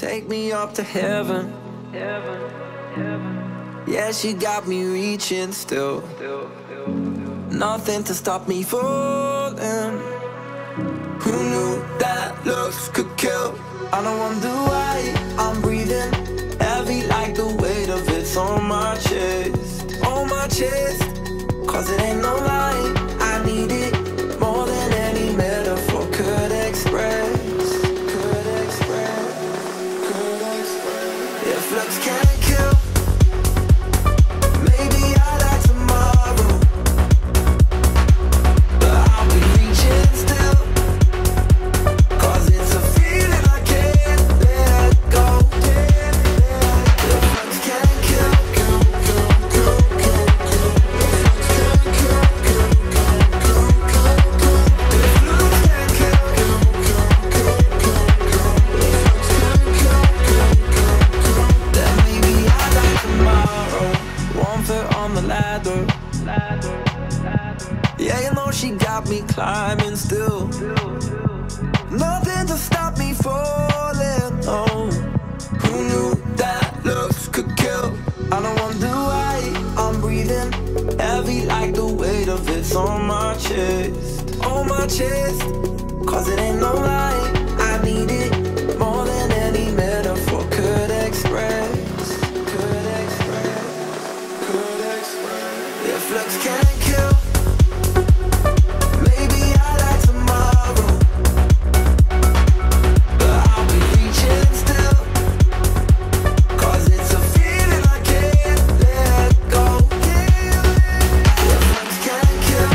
Take me up to heaven. Yeah, she got me reaching still. Nothing to stop me falling. Who knew that looks could kill? I don't wonder why I'm breathing heavy like the weight of it's on my chest. On my chest. Cause it ain't no lie, I need it more than any metaphor could express. If looks can't kill, maybe I'll die tomorrow, but I'll be reaching still, cause it's a feeling I can't let go. If looks can't kill, if looks can't kill, yeah, you know she got me climbing still. Nothing to stop me falling. Oh, who knew that looks could kill? I don't wonder why I'm breathing heavy like the weight of it's on my chest. On my chest. Cause it ain't no lie, I need it more than any metaphor could express. If looks can't kill, maybe I'll die tomorrow, but I'll be reaching still, cause it's a feeling I can't let go. If looks can't kill,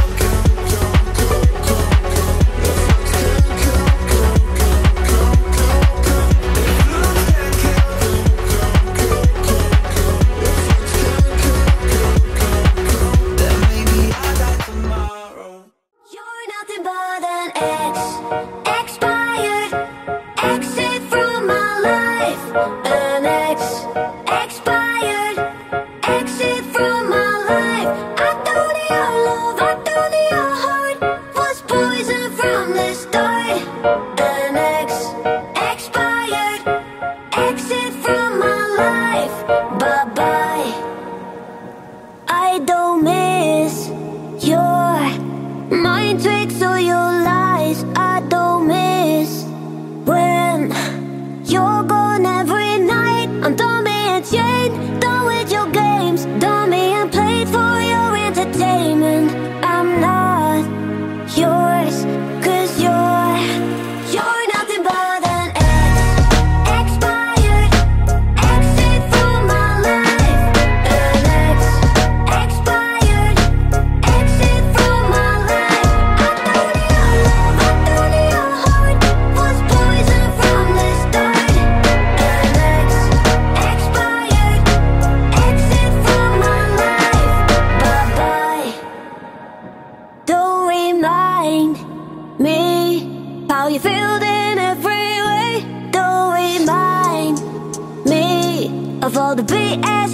of all the BS